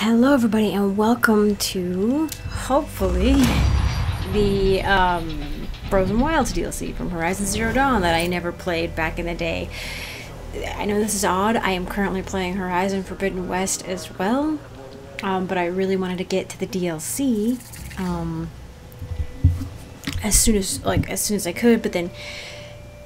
Hello everybody and welcome to, hopefully, the Frozen Wilds DLC from Horizon Zero Dawn that I never played back in the day. I know this is odd, I am currently playing Horizon Forbidden West as well, but I really wanted to get to the DLC as soon as I could, but then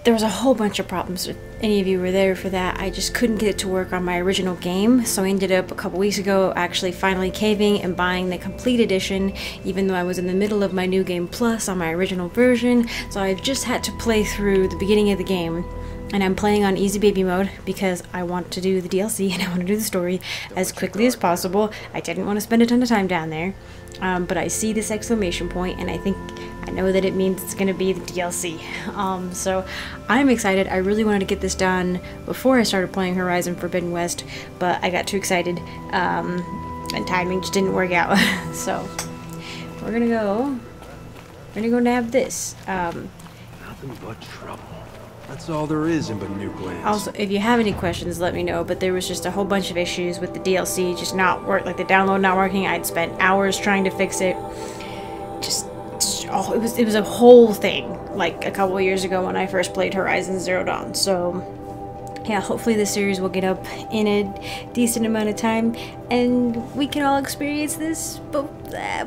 there was a whole bunch of problems. If any of you were there for that, I just couldn't get it to work on my original game, so I ended up a couple weeks ago actually finally caving and buying the complete edition, even though I was in the middle of my new game plus on my original version. So I've just had to play through the beginning of the game, and I'm playing on easy baby mode because I want to do the DLC and I want to do the story as quickly as possible. I didn't want to spend a ton of time down there, but I see this exclamation point and I think I know that it means it's going to be the DLC, so I'm excited. I really wanted to get this done before I started playing Horizon Forbidden West, but I got too excited, and timing just didn't work out. So we're gonna go nab this. Nothing but trouble. That's all there is in Banuk lands. Also, if you have any questions, let me know, but there was just a whole bunch of issues with the DLC just not work, like the download not working. I'd spent hours trying to fix it. Oh, it was a whole thing, like a couple of years ago when I first played Horizon Zero Dawn. So yeah, hopefully this series will get up in a decent amount of time and we can all experience this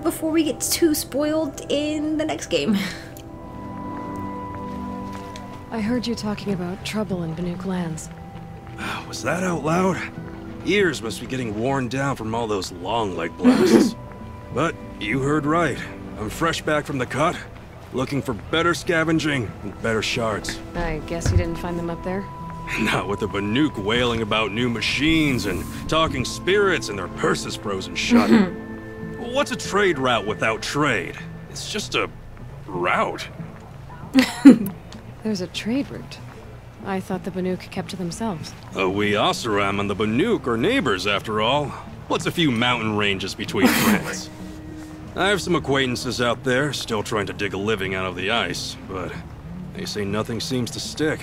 before we get too spoiled in the next game. I heard you talking about trouble in Banuk lands. Was that out loud? Ears must be getting worn down from all those long leg blasts. But you heard right. I'm fresh back from the cut, looking for better scavenging and better shards. I guess you didn't find them up there? Not with the Banuk wailing about new machines and talking spirits and their purses frozen shut. What's a trade route without trade? It's just a route. There's a trade route. I thought the Banuk kept to themselves. We Oseram and the Banuk are neighbors after all. What's a few mountain ranges between friends? I have some acquaintances out there, still trying to dig a living out of the ice, but they say nothing seems to stick.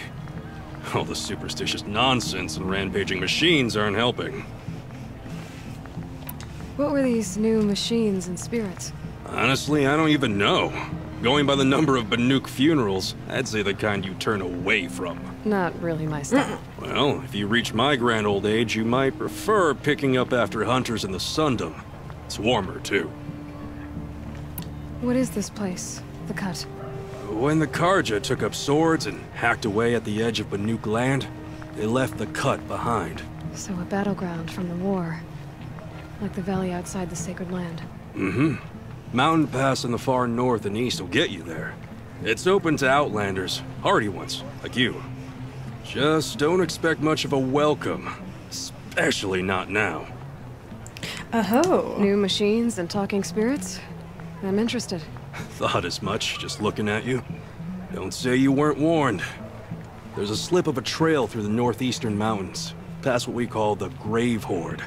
All the superstitious nonsense and rampaging machines aren't helping. What were these new machines and spirits? Honestly, I don't even know. Going by the number of Banuk funerals, I'd say the kind you turn away from. Not really my style. Well, if you reach my grand old age, you might prefer picking up after hunters in the Sundom. It's warmer, too. What is this place, the Cut? When the Carja took up swords and hacked away at the edge of Banuk land, they left the Cut behind. So a battleground from the war, like the valley outside the sacred land. Mm-hmm. Mountain pass in the far north and east will get you there. It's open to outlanders, hardy ones, like you. Just don't expect much of a welcome, especially not now. Oh-ho! New machines and talking spirits? I'm interested. Thought as much, just looking at you. Don't say you weren't warned. There's a slip of a trail through the northeastern mountains, past what we call the Grave Horde.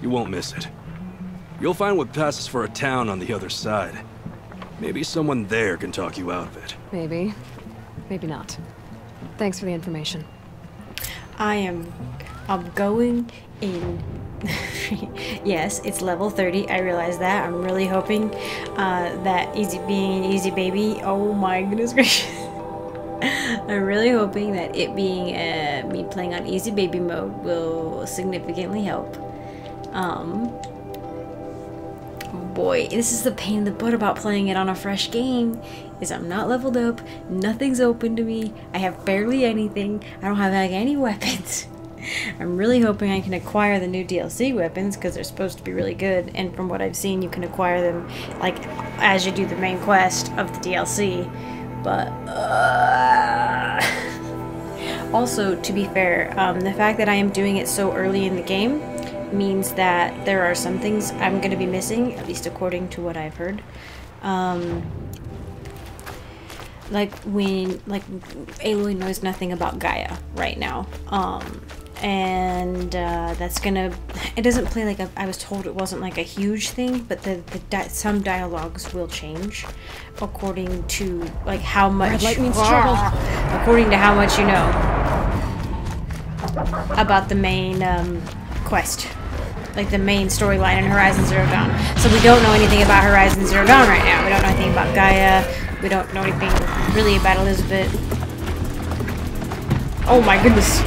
You won't miss it. You'll find what passes for a town on the other side. Maybe someone there can talk you out of it. Maybe. Maybe not. Thanks for the information. I'm going in. Yes, it's level 30. I realize that. I'm really hoping that being an easy baby. Oh my goodness gracious! I'm really hoping that it being me playing on easy baby mode will significantly help. Boy, this is the pain in the butt about playing it on a fresh game. Is I'm not leveled up. Nothing's open to me. I have barely anything. I don't have like any weapons. I'm really hoping I can acquire the new DLC weapons because they're supposed to be really good, and from what I've seen you can acquire them like as you do the main quest of the DLC, but also, to be fair, the fact that I am doing it so early in the game means that there are some things I'm going to be missing, at least according to what I've heard. Like Aloy knows nothing about Gaia right now, and that's gonna, it doesn't play like a, I was told it wasn't like a huge thing, but some dialogues will change according to like how much according to how much you know about the main quest. like the main storyline in Horizon Zero Dawn. So we don't know anything about Horizon Zero Dawn right now. We don't know anything about Gaia. We don't know anything really about Elizabeth. Oh my goodness.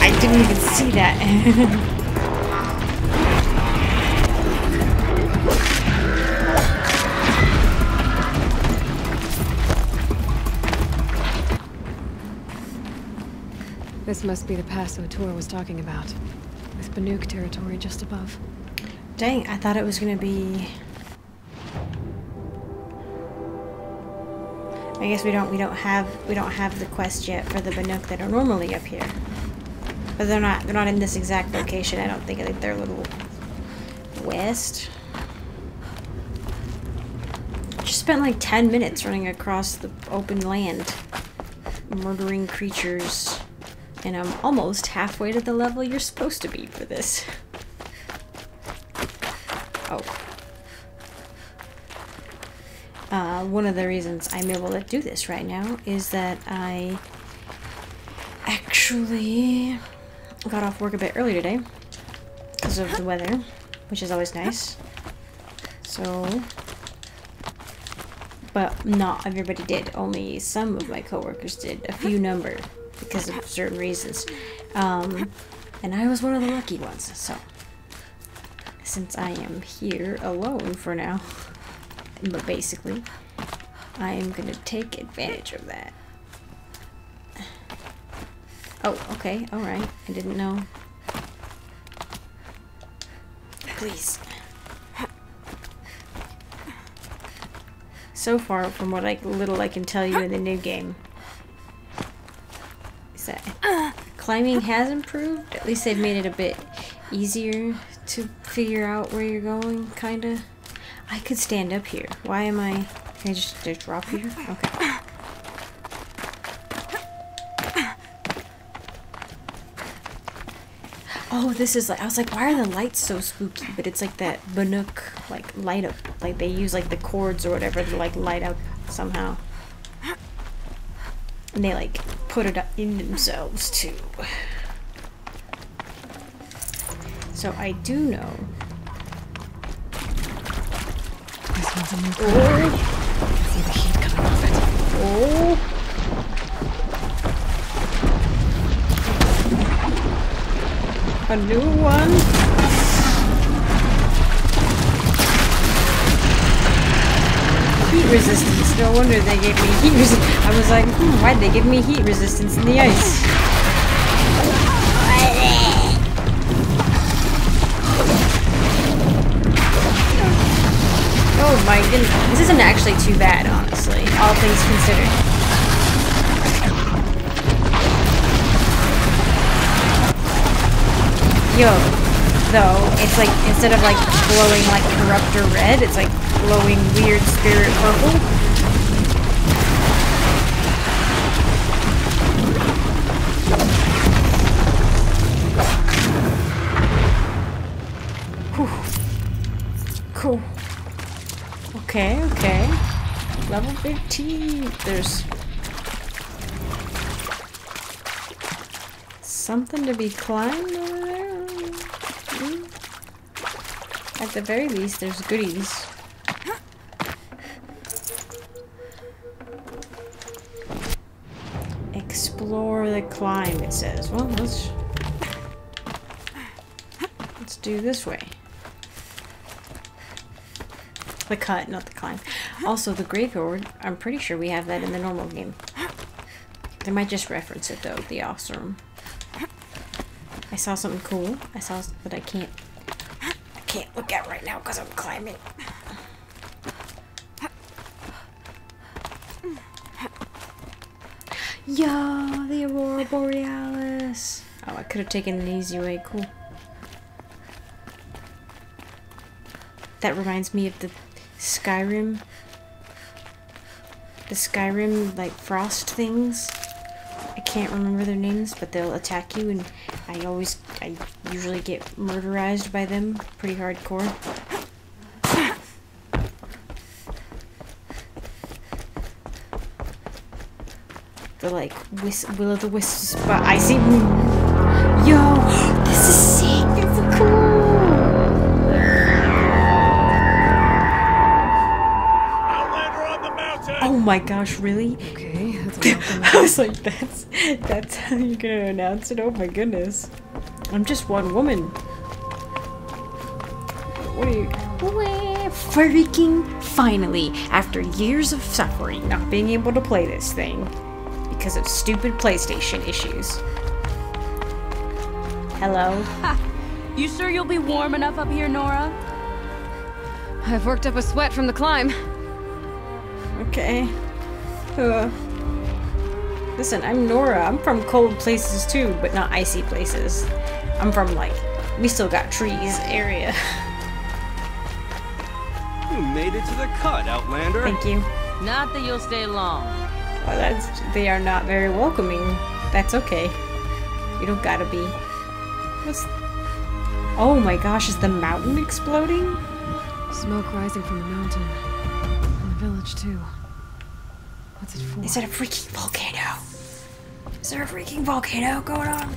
I didn't even see that. This must be the pass O'Toole was talking about, with Banuk territory just above. Dang, I thought it was gonna be... I guess we don't have the quest yet for the Banuk that are normally up here, but they're not in this exact location. I don't think. I think they're a little west. Just spent like 10 minutes running across the open land, murdering creatures. And I'm almost halfway to the level you're supposed to be for this. Oh. One of the reasons I'm able to do this right now is that I actually got off work a bit early today because of the weather, which is always nice. So, but not everybody did. Only some of my coworkers did. A few number. Because of certain reasons, and I was one of the lucky ones. So, since I am here alone for now, but basically, I am gonna take advantage of that. Oh, okay, all right. I didn't know. Please. So far, from what little I can tell you in the new game. Climbing has improved. At least they've made it a bit easier to figure out where you're going, kinda. I could stand up here. Why am I... Can I just drop here? Okay. Oh, this is like... I was like, why are the lights so spooky? But it's like that Banuk, like, light up. Like, they use, like, the cords or whatever to, like, light up somehow. And they, like... put it up in themselves too. So I do know. This one's a new color. I can see the heat coming off it. Oh. A new one. Heat resistance. No wonder they gave me heat resistance. I was like, why'd they give me heat resistance in the ice? Oh my goodness. This isn't actually too bad, honestly. All things considered. Yo. Though, it's like, instead of like glowing like corruptor red, it's like glowing weird spirit purple. Whew. Cool. Okay, okay. Level 15. There's something to be climbed over there. At the very least, there's goodies. Explore the climb, it says. Well, let's do this way. The cut, not the climb. Also, the Grave Horde, I'm pretty sure we have that in the normal game. They might just reference it, though, the Oseram. I saw something cool. I saw something that I can't look at right now because I'm climbing. Yo, the Aurora Borealis. Oh, I could have taken an easy way. Cool. That reminds me of the Skyrim. The Skyrim, like, frost things. I can't remember their names, but they'll attack you, and I usually get murderized by them pretty hardcore. The like will of the wisps, but I see. Yo, this is sick. It's cool. my gosh, really? Okay, that's I was like, that's how you're gonna announce it? Oh my goodness. I'm just one woman. What are you... Freaking finally, after years of suffering, not being able to play this thing because of stupid PlayStation issues. Hello? Ha. You sure you'll be warm enough up here, Nora? I've worked up a sweat from the climb. Okay. Listen, I'm Nora. I'm from cold places too, but not icy places. I'm from, like, we still got trees area. You made it to the cut, Outlander. Thank you. Not that you'll stay long. Well, that's, they are not very welcoming. That's okay. You don't gotta be. What's... Oh my gosh, is the mountain exploding? Smoke rising from the mountain. And the village, too. What's it for? Is that a freaking volcano? Is there a freaking volcano going on?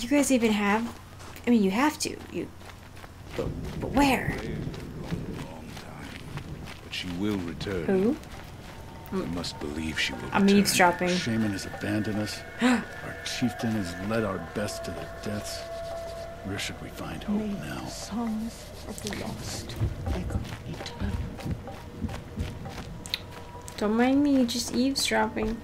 You guys even have, I mean, you have to, but where? She will return. Who? You must believe she will return. I'm eavesdropping. Our shaman has abandoned us. Our chieftain has led our best to their deaths. Where should we find hope now? Songs of the lost echo eternal. Don't mind me, just eavesdropping.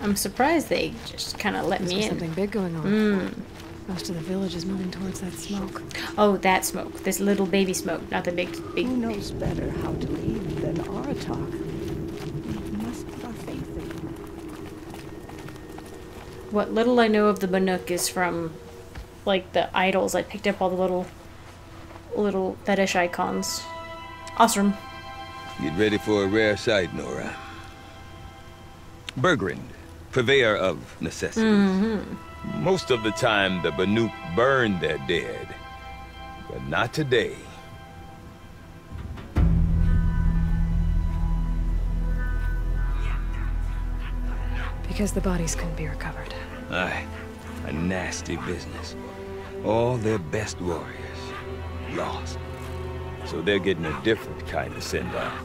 I'm surprised they just kind of let me in. Something big going on. Most of the village is moving towards that smoke. Oh, that smoke. This little baby smoke, not the big. Who knows better how to lead than Aratak? We must put our faith in him. What little I know of the Banuk is from, like, the idols. I picked up all the little fetish icons. Awesome. Get ready for a rare sight, Nora. Bergrun. Purveyor of necessities. Mm-hmm. Most of the time, the Banuk burned their dead, but not today. Because the bodies couldn't be recovered. Aye, a nasty business. All their best warriors lost, so they're getting a different kind of send-off.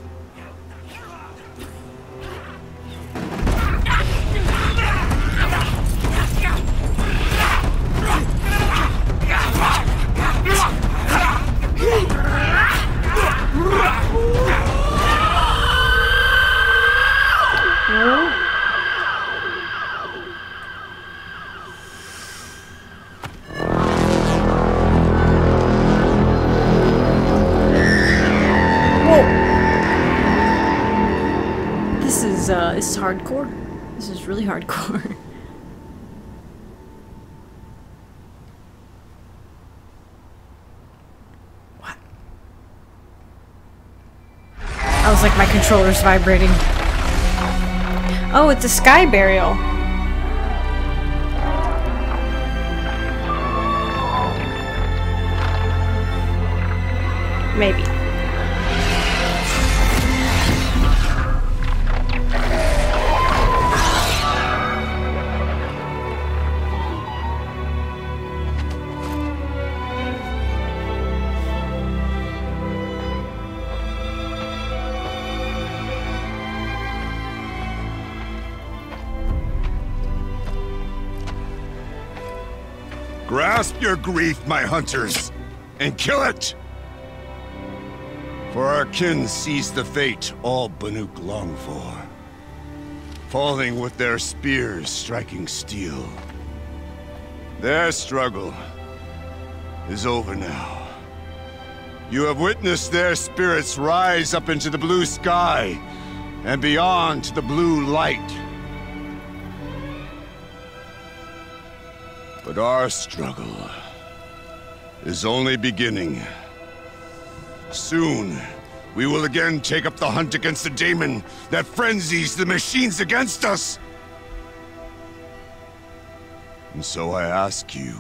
This is hardcore. This is really hardcore. What? I was like, my controller's vibrating. Oh, it's a sky burial. Maybe. Grasp your grief, my hunters, and kill it! For our kin seize the fate all Banuk long for. Falling with their spears, striking steel. Their struggle is over now. You have witnessed their spirits rise up into the blue sky and beyond to the blue light. But our struggle is only beginning. Soon, we will again take up the hunt against the daemon that frenzies the machines against us. And so I ask you,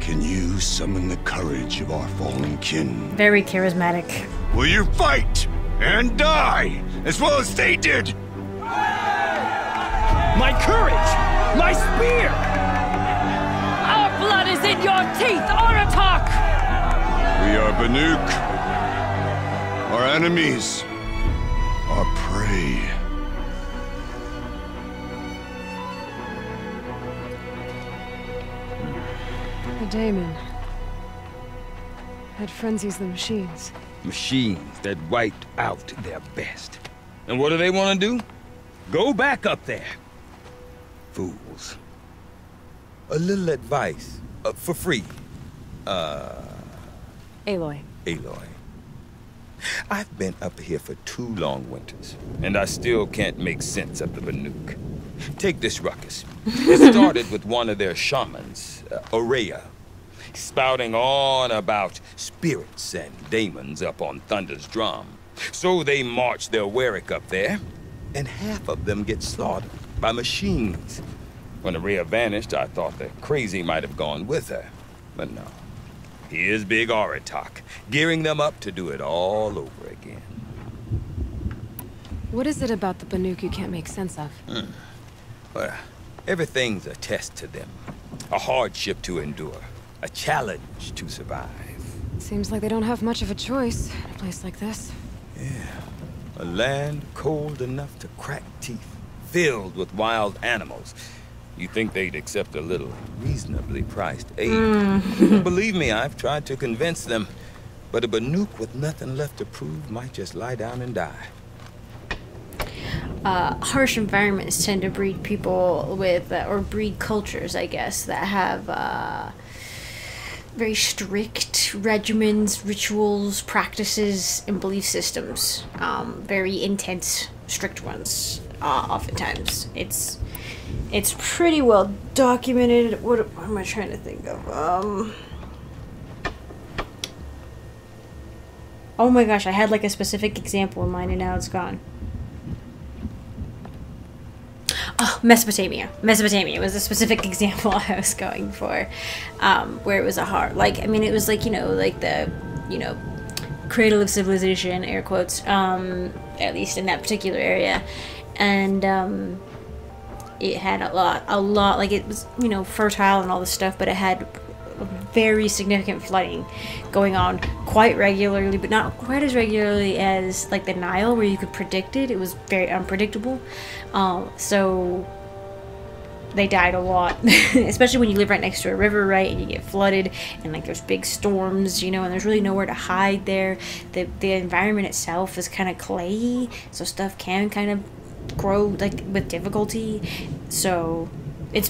can you summon the courage of our fallen kin? Very charismatic. Will you fight and die as well as they did? my courage, my spear! Our blood is in your teeth, Aratak! We are Banuk. Our enemies, our prey. The daemon had frenzies the machines. Machines that wiped out their best. And what do they want to do? Go back up there. Fools. A little advice. For free. Aloy. I've been up here for 2 long winters. And I still can't make sense of the Banuk. Take this ruckus. It started with one of their shamans, Ourea, spouting on about spirits and daemons up on Thunder's Drum. So they march their warrick up there, and half of them get slaughtered by machines. When Ourea vanished, I thought that crazy might have gone with her, but no. Here's big Aratak, gearing them up to do it all over again. What is it about the Banuk you can't make sense of? Well, everything's a test to them. A hardship to endure. A challenge to survive. Seems like they don't have much of a choice in a place like this. Yeah. A land cold enough to crack teeth. Filled with wild animals. You'd think they'd accept a little reasonably priced aid. Believe me, I've tried to convince them. But a Banuk with nothing left to prove might just lie down and die. Harsh environments tend to breed people with, or breed cultures, I guess, that have very strict regimens, rituals, practices, and belief systems. Very intense, strict ones, oftentimes. It's pretty well documented. What am I trying to think of? Oh my gosh, I had like a specific example in mind and now it's gone. Oh, Mesopotamia. Mesopotamia was a specific example I was going for, where it was a hard, like, I mean, it was like, you know, like the, you know, cradle of civilization, air quotes, at least in that particular area, and it had a lot, like, it was, you know, fertile and all this stuff, but it had very significant flooding going on quite regularly, but not quite as regularly as like the Nile where you could predict it. It was very unpredictable. So they died a lot, especially when you live right next to a river, right, and you get flooded and like there's big storms, you know, and there's really nowhere to hide there. The environment itself is kind of clayey, so stuff can kind of grow like with difficulty. So it's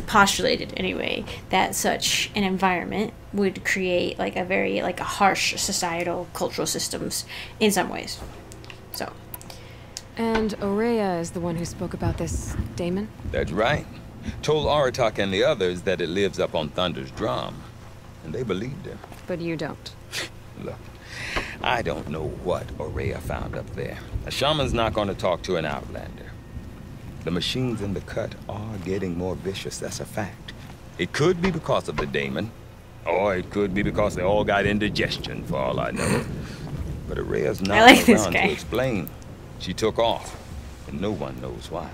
postulated anyway that such an environment would create like a very like a harsh societal cultural systems in some ways. So. And Ourea is the one who spoke about this daemon? That's right. Told Aratak and the others that it lives up on Thunder's Drum, and they believed him. But you don't. Look, I don't know what Ourea found up there. A shaman's not going to talk to an outlander. The machines in the cut are getting more vicious, that's a fact. It could be because of the daemon, or it could be because they all got indigestion, for all I know. But Araya's not around to explain. She took off, and no one knows why.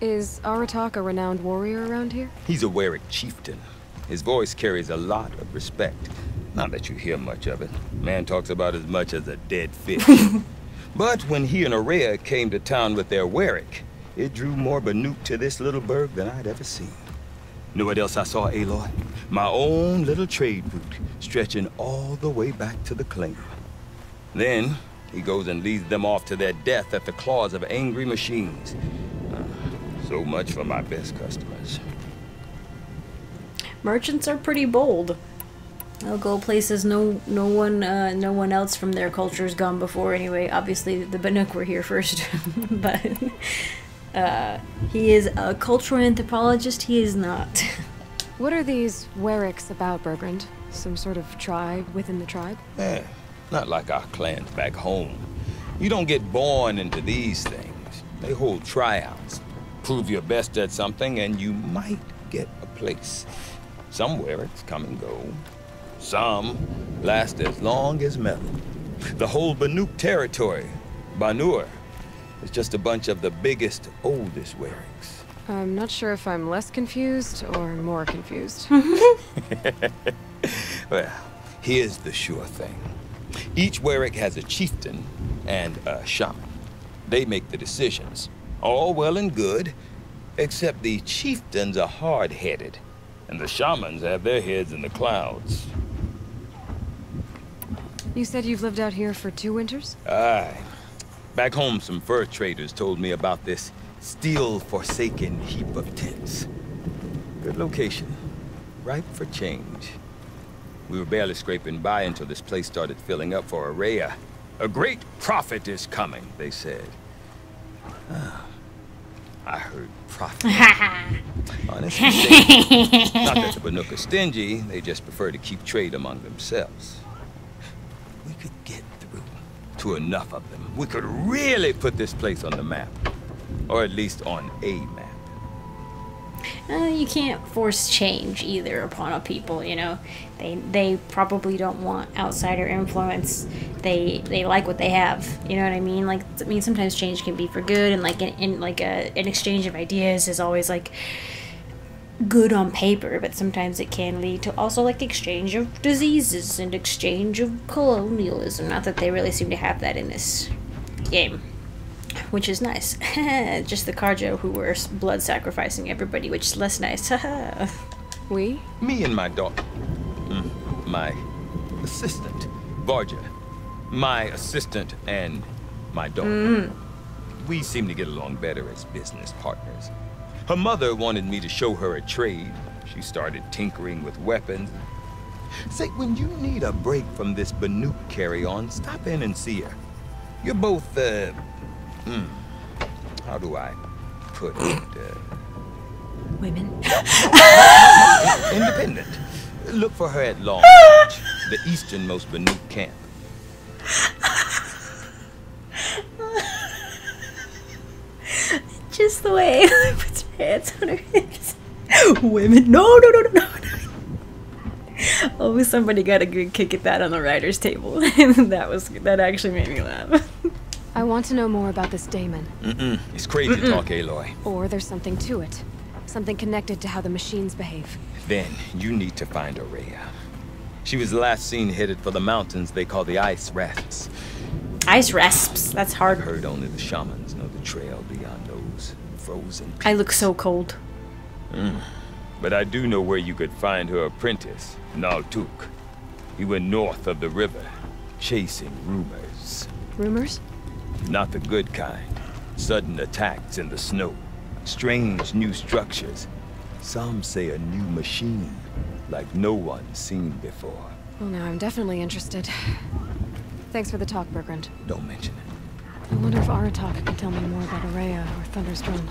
Is Aratak a renowned warrior around here? He's a warrick chieftain. His voice carries a lot of respect. Not that you hear much of it. Man talks about as much as a dead fish. But when he and Ourea came to town with their warrick, it drew more Banuk to this little burg than I'd ever seen. Know what else I saw, Aloy? My own little trade route, stretching all the way back to the claim. Then, he goes and leads them off to their death at the claws of angry machines. So much for my best customers. Merchants are pretty bold. They'll go places no one else from their culture's gone before. Anyway, obviously the Banuk were here first, but he is a cultural anthropologist. He is not. What are these warricks about, Bergrun? Some sort of tribe within the tribe? Yeah, not like our clans back home. You don't get born into these things. They hold tryouts, prove your best at something, and you might get a place. Some warricks come and go. Some last as long as metal. The whole Banuk territory, Banur, It's just a bunch of the biggest, oldest wearings. I'm not sure if I'm less confused or more confused. Well, here's the sure thing. Each wearing has a chieftain and a shaman. They make the decisions. All well and good, except the chieftains are hard-headed, and the shamans have their heads in the clouds. You said you've lived out here for 2 winters? Aye. Back home, some fur traders told me about this steel-forsaken heap of tents. Good location, ripe for change. We were barely scraping by until this place started filling up for Ourea. A great prophet is coming, they said. Oh, I heard prophet. Honestly, not that the Banuk are stingy, they just prefer to keep trade among themselves. We could get through to enough of them. We could really put this place on the map, or at least on a map. You can't force change either upon a people, you know. They probably don't want outsider influence. They like what they have, you know what I mean? Like, I mean, sometimes change can be for good, and like an exchange of ideas is always like good on paper, but sometimes it can lead to also like exchange of diseases and exchange of colonialism. Not that they really seem to have that in this game. Which is nice. Just the Carja who were blood sacrificing everybody, which is less nice. We? Me and my daughter. My assistant, Varja. My assistant and my daughter. We seem to get along better as business partners. Her mother wanted me to show her a trade. She started tinkering with weapons. Say, when you need a break from this Banuk carry-on, stop in and see her. You're both, how do I put it? Women. Independent. Look for her at Long Beach, the easternmost Banuk camp. Just the way Ayla puts her hands on her hips. Women. No. Oh, somebody got a good kick at that on the writer's table. That actually made me laugh. I want to know more about this daemon. It's crazy talk, Aloy. Or there's something to it. Something connected to how the machines behave. Then you need to find Ourea. She was last seen headed for the mountains they call the Ice Wraths. Ice Wraths? That's hard. I've heard only the shamans know the trail beyond those frozen peaks. I look so cold. But I do know where you could find her apprentice, Naltuk. He went north of the river, chasing rumors. Rumors? Not the good kind. Sudden attacks in the snow. Strange new structures. Some say a new machine, like no one's seen before. Well, now I'm definitely interested. Thanks for the talk, Bergrun. Don't mention it. I wonder if Aratak can tell me more about Ourea or Thunder's Drum.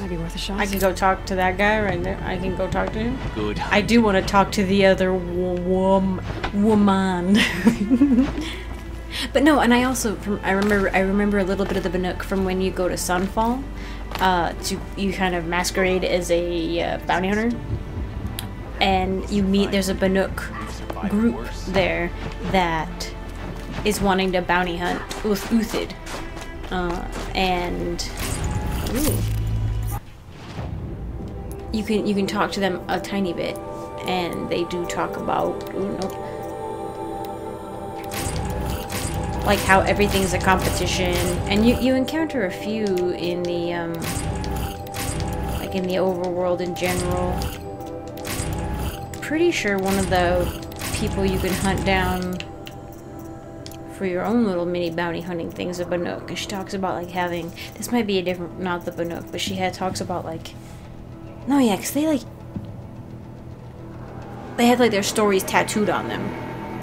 Might be worth a shot. I can go talk to that guy right there. I can go talk to him. Good. I do want to talk to the other woman. But no, and I also I remember a little bit of the Banuk from when you go to Sunfall, you kind of masquerade as a bounty hunter, and you meet there's a Banuk group there that is wanting to bounty hunt with Uthid, and you can talk to them a tiny bit, and they do talk about like how everything's a competition, and you encounter a few in the like in the overworld in general. Pretty sure one of the people you can hunt down for your own little mini bounty hunting things is a Banuk, and she talks about like having this might be a different, not the Banuk, but she talks about like cause they had like their stories tattooed on them,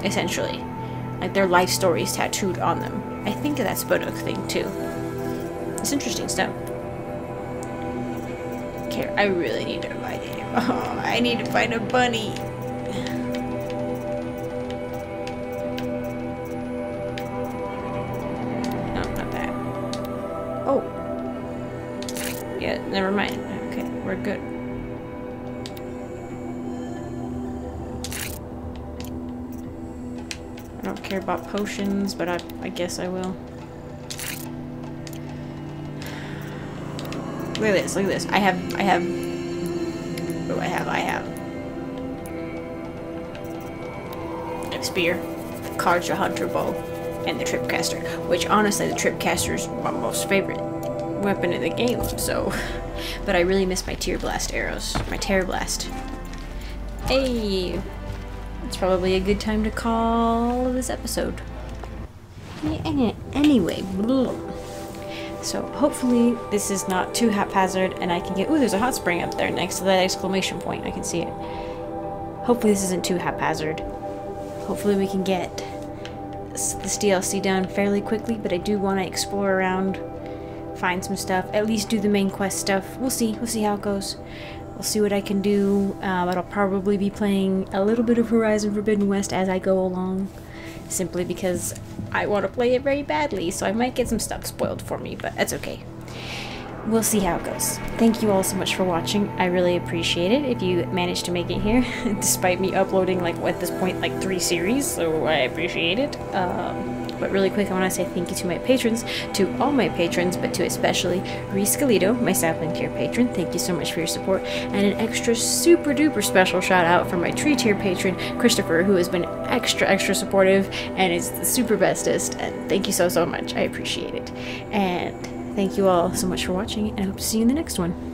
essentially. Like their life stories tattooed on them. I think that's a Banuk thing too. It's interesting stuff. Okay, I really need to find it. Oh, I need to find a bunny. No, not that. Oh. Yeah, never mind. Okay, we're good. I don't care about potions, but I guess I will. Look at this, look at this. I have... What do I have? I have spear, the Carja hunter bow, and the tripcaster. Which, honestly, the tripcaster is my most favorite weapon in the game, so... But I really miss my tear blast arrows. My tear blast. Hey! It's probably a good time to call this episode. Anyway, so hopefully this is not too haphazard and I can get- ooh, there's a hot spring up there next to that exclamation point, I can see it. Hopefully this isn't too haphazard. Hopefully we can get this DLC done fairly quickly, but I do want to explore around, find some stuff, at least do the main quest stuff. We'll see how it goes. We'll see what I can do. I'll probably be playing a little bit of Horizon Forbidden West as I go along, simply because I want to play it very badly, so I might get some stuff spoiled for me, but that's okay. We'll see how it goes. Thank you all so much for watching. I really appreciate it if you managed to make it here, despite me uploading, like, at this point, like 3 series, so I appreciate it. But really quick, I want to say thank you to my patrons, to all my patrons, but to especially Reese Calito, my sapling tier patron. Thank you so much for your support. And an extra super duper special shout out for my tree tier patron, Christopher, who has been extra supportive and is the super bestest. And thank you so much. I appreciate it. And thank you all so much for watching, and I hope to see you in the next one.